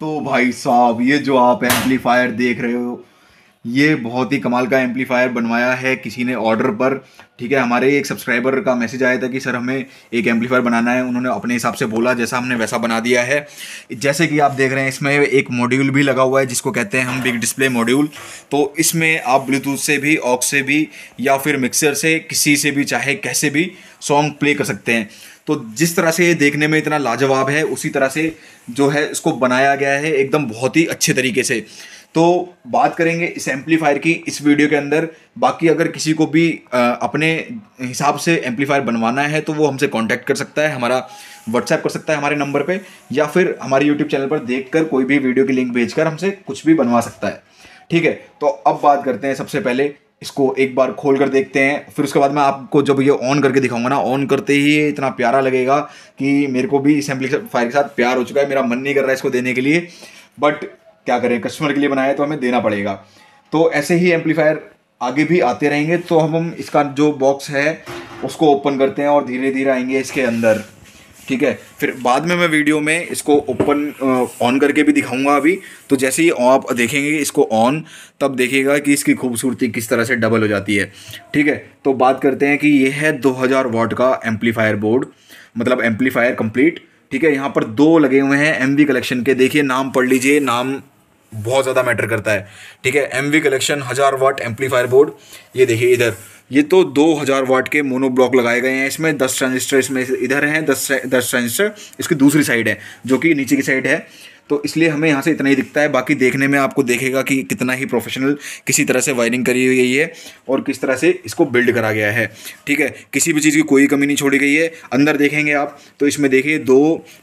तो भाई साहब ये जो आप एम्पलीफायर देख रहे हो ये बहुत ही कमाल का एम्पलीफायर बनवाया है किसी ने ऑर्डर पर। ठीक है, हमारे एक सब्सक्राइबर का मैसेज आया था कि सर हमें एक एम्पलीफायर बनाना है, उन्होंने अपने हिसाब से बोला, जैसा हमने वैसा बना दिया है। जैसे कि आप देख रहे हैं इसमें एक मॉड्यूल भी लगा हुआ है जिसको कहते हैं हम बिग डिस्प्ले मॉड्यूल। तो इसमें आप ब्लूटूथ से भी, ऑक्स से भी या फिर मिक्सर से, किसी से भी चाहे कैसे भी सॉन्ग प्ले कर सकते हैं। तो जिस तरह से ये देखने में इतना लाजवाब है उसी तरह से जो है इसको बनाया गया है एकदम बहुत ही अच्छे तरीके से। तो बात करेंगे इस एम्पलीफायर की इस वीडियो के अंदर। बाकी अगर किसी को भी अपने हिसाब से एम्पलीफायर बनवाना है तो वो हमसे कांटेक्ट कर सकता है, हमारा व्हाट्सएप कर सकता है हमारे नंबर पे, या फिर हमारे यूट्यूब चैनल पर देखकर कोई भी वीडियो की लिंक भेजकर हमसे कुछ भी बनवा सकता है। ठीक है, तो अब बात करते हैं, सबसे पहले इसको एक बार खोल कर देखते हैं, फिर उसके बाद मैं आपको जब ये ऑन करके दिखाऊंगा ना, ऑन करते ही इतना प्यारा लगेगा कि मेरे को भी इस एम्पलीफायर के साथ प्यार हो चुका है। मेरा मन नहीं कर रहा है इसको देने के लिए, बट क्या करें, कस्टमर के लिए बनाया है तो हमें देना पड़ेगा। तो ऐसे ही एम्पलीफायर आगे भी आते रहेंगे। तो हम इसका जो बॉक्स है उसको ओपन करते हैं और धीरे धीरे आएंगे इसके अंदर। ठीक है, फिर बाद में मैं वीडियो में इसको ओपन ऑन करके भी दिखाऊंगा। अभी तो जैसे ही आप देखेंगे इसको ऑन, तब देखिएगा कि इसकी खूबसूरती किस तरह से डबल हो जाती है। ठीक है, तो बात करते हैं कि ये है 2000 वाट का एम्पलीफायर बोर्ड, मतलब एम्पलीफायर कंप्लीट। ठीक है, यहाँ पर दो लगे हुए हैं एमवी कलेक्शन के। देखिए नाम पढ़ लीजिए, नाम बहुत ज़्यादा मैटर करता है। ठीक है, MV collection 1000 watt amplifier board. ये देखिए इधर, ये तो 2000 वाट के मोनो ब्लॉक लगाए गए हैं। इसमें 10 ट्रांजिस्टर इसमें इधर हैं, 10 ट्रांजिस्टर इसकी दूसरी साइड है जो कि नीचे की साइड है, तो इसलिए हमें यहाँ से इतना ही दिखता है। बाकी देखने में आपको देखेगा कि कितना ही प्रोफेशनल किसी तरह से वायरिंग करी गई है और किस तरह से इसको बिल्ड करा गया है। ठीक है, किसी भी चीज़ की कोई कमी नहीं छोड़ी गई है। अंदर देखेंगे आप तो इसमें देखिए दो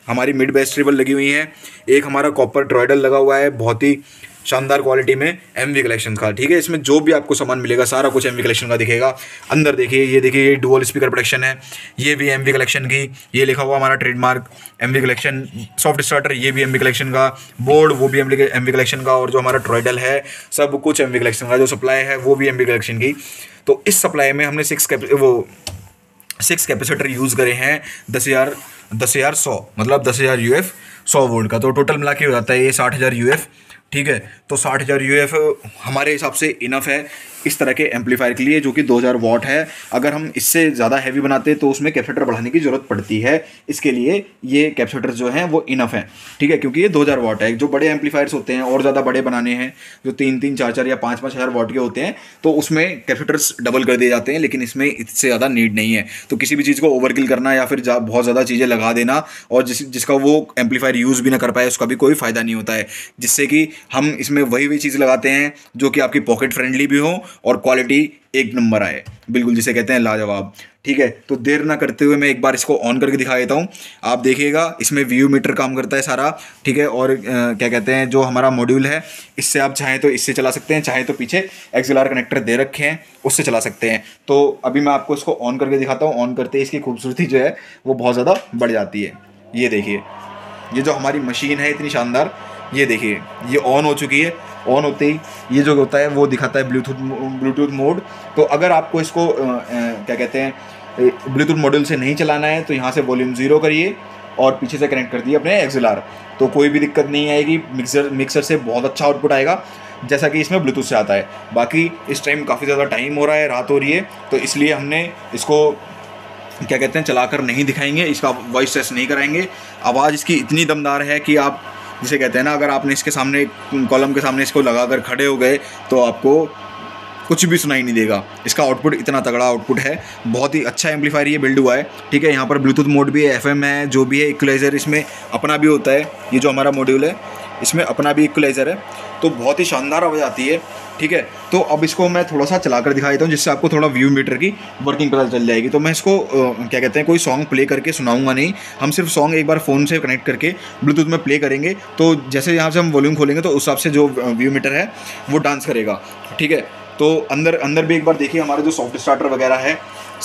हमारी मिड बेस ट्रेबल लगी हुई हैं, एक हमारा कॉपर ट्रॉयडल लगा हुआ है बहुत ही शानदार क्वालिटी में एमवी कलेक्शन का। ठीक है, इसमें जो भी आपको सामान मिलेगा सारा कुछ एमवी कलेक्शन का दिखेगा। अंदर देखिए, ये देखिए, ये डुअल स्पीकर प्रोडक्शन है, ये भी एमवी कलेक्शन की, ये लिखा हुआ हमारा trademark MV collection. Soft starter ये भी एमवी कलेक्शन का, बोर्ड वो भी एमवी कलेक्शन का, और जो हमारा ट्रॉयडल है सब कुछ एमवी कलेक्शन का, जो सप्लाई है वो भी एमवी कलेक्शन की। तो इस सप्लाई में हमने सिक्स कैपेसिटर यूज़ करे हैं 10,100, मतलब 10,000 UF 100 वोल्ट का। तो टोटल मिला के हो जाता है ये 60,000 UF। ठीक है, तो 60,000 UF हमारे हिसाब से इनफ है इस तरह के एम्पलीफायर के लिए, जो कि 2000 वाट है। अगर हम इससे ज़्यादा हैवी बनाते हैं तो उसमें कैपेसिटर बढ़ाने की ज़रूरत पड़ती है, इसके लिए ये कैपेसिटर जो हैं वो इनफ हैं। ठीक है, क्योंकि ये 2000 वाट है। जो बड़े एम्पलीफायर्स होते हैं और ज़्यादा बड़े बनाने हैं, जो 3-3, 4-4 या 5-5 हज़ार वाट के होते हैं, तो उसमें कैपेसिटर्स डबल कर दिए जाते हैं, लेकिन इसमें इससे ज़्यादा नीड नहीं है। तो किसी भी चीज़ को ओवरकिल करना या फिर बहुत ज़्यादा चीज़ें लगा देना और जिसका वो एम्पलीफायर यूज़ भी ना कर पाए उसका भी कोई फ़ायदा नहीं होता है, जिससे कि हम इसमें वही चीज़ लगाते हैं जो कि आपकी पॉकेट फ्रेंडली भी हो और क्वालिटी एक नंबर आए, बिल्कुल जिसे कहते हैं लाजवाब। ठीक है, तो देर ना करते हुए मैं एक बार इसको ऑन करके दिखा देता हूँ। आप देखिएगा इसमें व्यू मीटर काम करता है सारा। ठीक है, और क्या कहते हैं, जो हमारा मॉड्यूल है इससे आप चाहें तो इससे चला सकते हैं, चाहे तो पीछे एक्सएलआर कनेक्टर दे रखे हैं उससे चला सकते हैं। तो अभी मैं आपको इसको ऑन करके दिखाता हूँ। ऑन करते ही इसकी खूबसूरती जो है वो बहुत ज़्यादा बढ़ जाती है। ये देखिए, ये जो हमारी मशीन है इतनी शानदार, ये देखिए ये ऑन हो चुकी है। ऑन होते ही ये जो होता है वो दिखाता है ब्लूटूथ मोड। तो अगर आपको इसको क्या कहते हैं ब्लूटूथ मॉड्यूल से नहीं चलाना है तो यहाँ से वॉल्यूम 0 करिए और पीछे से कनेक्ट कर दिए अपने एक्सएलआर, तो कोई भी दिक्कत नहीं आएगी। मिक्सर से बहुत अच्छा आउटपुट आएगा जैसा कि इसमें ब्लूटूथ से आता है। बाकी इस टाइम काफ़ी ज़्यादा टाइम हो रहा है, रात हो रही है, तो इसलिए हमने इसको क्या कहते हैं चलाकर नहीं दिखाएंगे, इसका वॉइस टेस्ट नहीं कराएंगे। आवाज़ इसकी इतनी दमदार है कि आप जिसे कहते हैं ना, अगर आपने इसके सामने कॉलम के सामने इसको लगाकर खड़े हो गए तो आपको कुछ भी सुनाई नहीं देगा। इसका आउटपुट इतना तगड़ा आउटपुट है, बहुत ही अच्छा एम्पलीफायर ये बिल्ड हुआ है। ठीक है, यहाँ पर ब्लूटूथ मोड भी है, एफएम है, जो भी है, इक्वलाइज़र इसमें अपना भी होता है। ये जो हमारा मॉड्यूल है इसमें अपना भी इक्वलाइज़र है, तो बहुत ही शानदार आवाज़ आती है। ठीक है, तो अब इसको मैं थोड़ा सा चलाकर दिखा देता हूँ जिससे आपको थोड़ा व्यू मीटर की वर्किंग पता चल जाएगी। तो मैं इसको क्या कहते हैं कोई सॉन्ग प्ले करके सुनाऊंगा नहीं, हम सिर्फ सॉन्ग एक बार फ़ोन से कनेक्ट करके ब्लूटूथ में प्ले करेंगे। तो जैसे यहाँ से हम वॉल्यूम खोलेंगे तो उस हिसाब से जो व्यू मीटर है वो डांस करेगा। ठीक है, तो अंदर भी एक बार देखिए, हमारे जो सॉफ्ट स्टार्टर वगैरह है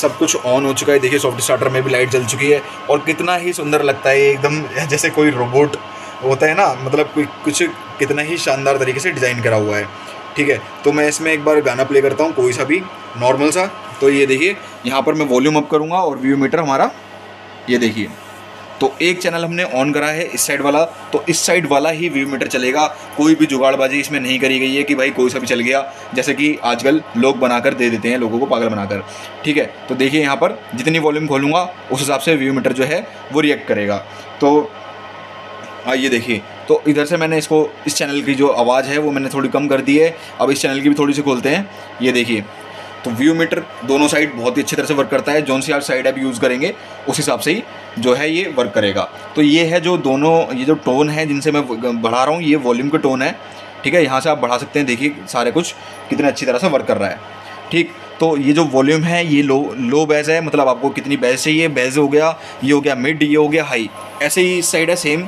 सब कुछ ऑन हो चुका है। देखिए सॉफ्ट स्टार्टर में भी लाइट जल चुकी है और कितना ही सुंदर लगता है, एकदम जैसे कोई रोबोट होता है ना, मतलब कुछ कितना ही शानदार तरीके से डिज़ाइन करा हुआ है। ठीक है, तो मैं इसमें एक बार गाना प्ले करता हूँ, कोई सा भी नॉर्मल सा। तो ये देखिए यहाँ पर मैं वॉल्यूम अप करूँगा और व्यू मीटर हमारा ये देखिए तो एक चैनल हमने ऑन करा है इस साइड वाला, तो इस साइड वाला ही व्यू मीटर चलेगा। कोई भी जुगाड़बाजी इसमें नहीं करी गई है कि भाई कोई सा भी चल गया, जैसे कि आजकल लोग बनाकर दे देते हैं लोगों को पागल बनाकर। ठीक है, तो देखिए यहाँ पर जितनी वॉल्यूम खोलूँगा उस हिसाब से व्यू मीटर जो है वो रिएक्ट करेगा। तो ये देखिए, तो इधर से मैंने इसको, इस चैनल की जो आवाज़ है वो मैंने थोड़ी कम कर दी है। अब इस चैनल की भी थोड़ी सी खोलते हैं, ये देखिए। तो व्यू मीटर दोनों साइड बहुत ही अच्छी तरह से वर्क करता है, जौन सी आप साइड आप यूज़ करेंगे उस हिसाब से ही जो है ये वर्क करेगा। तो ये है जो दोनों, ये जो टोन है जिनसे मैं बढ़ा रहा हूँ, ये वॉल्यूम के टोन है। ठीक है, यहाँ से आप बढ़ा सकते हैं, देखिए सारे कुछ कितने अच्छी तरह से वर्क कर रहा है। ठीक, तो ये जो वॉल्यूम है ये लो बेस है, मतलब आपको कितनी बेस चाहिए, बेस हो गया, ये हो गया मिड, ये हो गया हाई। ऐसे ही इस साइड है सेम,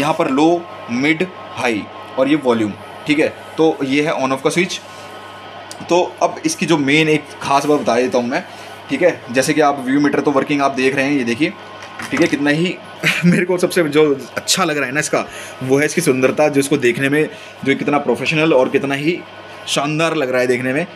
यहाँ पर लो, मिड, हाई और ये वॉल्यूम। ठीक है, तो ये है ऑन ऑफ का स्विच। तो अब इसकी जो मेन एक ख़ास बात बता देता हूँ मैं। ठीक है, जैसे कि आप व्यू मीटर तो वर्किंग आप देख रहे हैं, ये देखिए। ठीक है, कितना ही मेरे को सबसे जो अच्छा लग रहा है ना इसका, वो है इसकी सुंदरता, जो इसको देखने में जो कितना प्रोफेशनल और कितना ही शानदार लग रहा है देखने में,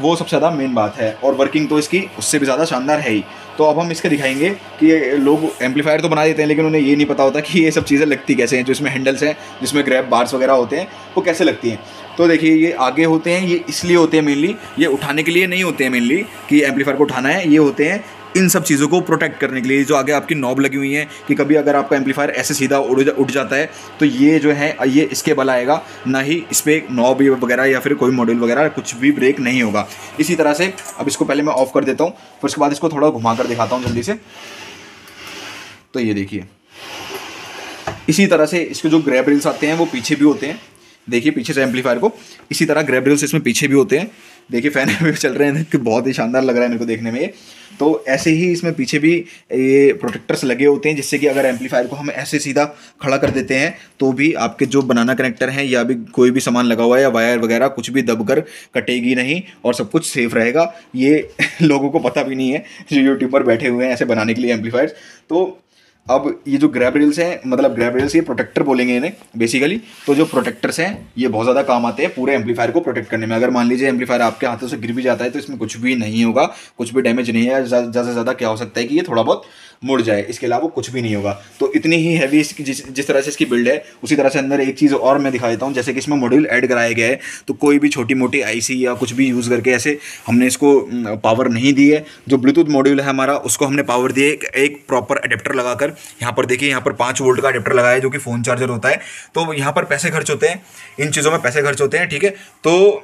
वो सबसे ज़्यादा मेन बात है। और वर्किंग तो इसकी उससे भी ज़्यादा शानदार है ही। तो अब हम इसके दिखाएंगे कि लोग एम्पलीफायर तो बना देते हैं, लेकिन उन्हें ये नहीं पता होता कि ये सब चीज़ें लगती कैसे हैं, जो इसमें हैंडल्स हैं, जिसमें ग्रैब बार्स वगैरह होते हैं, वो कैसे लगती हैं। तो देखिए, ये आगे होते हैं, ये इसलिए होते हैं मेनली, ये उठाने के लिए नहीं होते हैं मेनली कि एम्पलीफायर को उठाना है, ये होते हैं इन सब चीज़ों को प्रोटेक्ट करने के लिए। जो आगे आपकी नॉब लगी हुई है कि कभी अगर आपका एम्पलीफायर ऐसे सीधा उठ जाता है तो ये जो है ये इसके बल आएगा, ना ही इस पर नॉब वगैरह या फिर कोई मॉड्यूल वगैरह कुछ भी ब्रेक नहीं होगा। इसी तरह से अब इसको पहले मैं ऑफ कर देता हूँ, फिर उसके बाद इसको थोड़ा घुमा कर दिखाता हूँ जल्दी से। तो ये देखिए, इसी तरह से इसके जो ग्रैब रेल्स आते हैं वो पीछे भी होते हैं। देखिए पीछे से एम्पलीफायर को, इसी तरह ग्रैब रेल्स इसमें पीछे भी होते हैं। देखिए फैन भी चल रहे हैं, कि बहुत ही शानदार लग रहा है मेरे को देखने में ये। तो ऐसे ही इसमें पीछे भी ये प्रोटेक्टर्स लगे होते हैं, जिससे कि अगर एम्पलीफायर को हम ऐसे सीधा खड़ा कर देते हैं तो भी आपके जो बनाना कनेक्टर हैं या भी कोई भी सामान लगा हुआ है या वायर वगैरह कुछ भी दबकर कटेगी नहीं और सब कुछ सेफ रहेगा। ये लोगों को पता भी नहीं है जो यूट्यूब पर बैठे हुए हैं ऐसे बनाने के लिए एम्पलीफायर्स। तो अब ये जो ग्रैब रेल्स हैं, मतलब ग्रैब रेल्स ये प्रोटेक्टर बोलेंगे इन्हें बेसिकली। तो जो प्रोटेक्टर्स हैं ये बहुत ज़्यादा काम आते हैं पूरे एम्पलीफायर को प्रोटेक्ट करने में। अगर मान लीजिए एम्पलीफायर आपके हाथों से गिर भी जाता है तो इसमें कुछ भी नहीं होगा, कुछ भी डैमेज नहीं है। ज़्यादा से ज़्यादा क्या हो सकता है कि ये थोड़ा बहुत मुड़ जाए, इसके अलावा कुछ भी नहीं होगा। तो इतनी ही हैवी इसकी जिस तरह से इसकी बिल्ड है, उसी तरह से अंदर एक चीज़ और मैं दिखा देता हूँ, जैसे कि इसमें मॉड्यूल ऐड कराया गया है। तो कोई भी छोटी मोटी आईसी या कुछ भी यूज़ करके ऐसे हमने इसको पावर नहीं दी है। जो ब्लूटूथ मॉड्यूल है हमारा, उसको हमने पावर दी है एक प्रॉपर अडेप्टर लगाकर। यहाँ पर देखिए, यहाँ पर 5 वोल्ट का अडेप्टर लगाया है जो कि फ़ोन चार्जर होता है। तो यहाँ पर पैसे खर्च होते हैं, इन चीज़ों में पैसे खर्च होते हैं। ठीक है, तो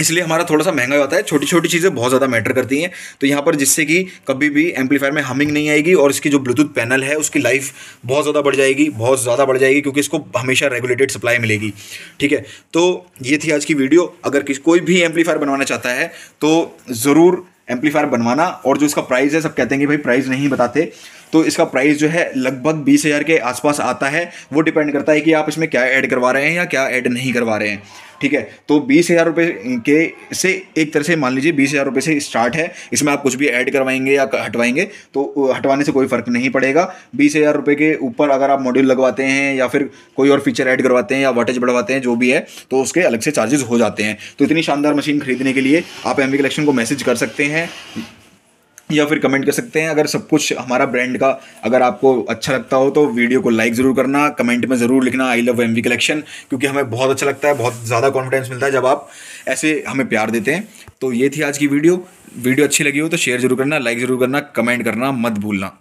इसलिए हमारा थोड़ा सा महंगा होता है। छोटी छोटी चीज़ें बहुत ज़्यादा मैटर करती हैं। तो यहाँ पर जिससे कि कभी भी एम्पलीफायर में हमिंग नहीं आएगी और इसकी जो ब्लूटूथ पैनल है उसकी लाइफ बहुत ज़्यादा बढ़ जाएगी, बहुत ज़्यादा बढ़ जाएगी, क्योंकि इसको हमेशा रेगुलेटेड सप्लाई मिलेगी। ठीक है, तो ये थी आज की वीडियो। अगर कोई भी एम्पलीफायर बनवाना चाहता है तो ज़रूर एम्पलीफायर बनवाना। और जो इसका प्राइस है, सब कहते हैं कि भाई प्राइस नहीं बताते, तो इसका प्राइस जो है लगभग 20,000 के आसपास आता है। वो डिपेंड करता है कि आप इसमें क्या ऐड करवा रहे हैं या क्या ऐड नहीं करवा रहे हैं। ठीक है, तो 20,000 रुपये के से एक तरह से मान लीजिए 20,000 रुपये से स्टार्ट है। इसमें आप कुछ भी ऐड करवाएंगे या हटवाएंगे तो हटवाने से कोई फ़र्क नहीं पड़ेगा। 20,000 रुपये के ऊपर अगर आप मॉड्यूल लगवाते हैं या फिर कोई और फीचर ऐड करवाते हैं या वाटेज बढ़वाते हैं, जो भी है, तो उसके अलग से चार्जेस हो जाते हैं। तो इतनी शानदार मशीन खरीदने के लिए आप एमवी कलेक्शन को मैसेज कर सकते हैं या फिर कमेंट कर सकते हैं। अगर सब कुछ हमारा ब्रांड का अगर आपको अच्छा लगता हो तो वीडियो को लाइक ज़रूर करना, कमेंट में ज़रूर लिखना आई लव एमवी कलेक्शन, क्योंकि हमें बहुत अच्छा लगता है, बहुत ज़्यादा कॉन्फिडेंस मिलता है जब आप ऐसे हमें प्यार देते हैं। तो ये थी आज की वीडियो अच्छी लगी हो तो शेयर ज़रूर करना, लाइक ज़रूर करना, कमेंट करना मत भूलना।